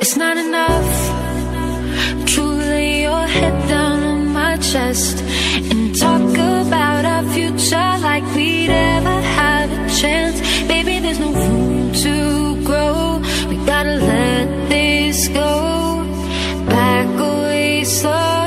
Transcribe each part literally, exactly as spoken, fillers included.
It's not enough. Truly lay your head down on my chest and talk about our future like we'd ever had a chance. Baby, there's no room to grow. We gotta let this go. Back away slow.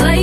Like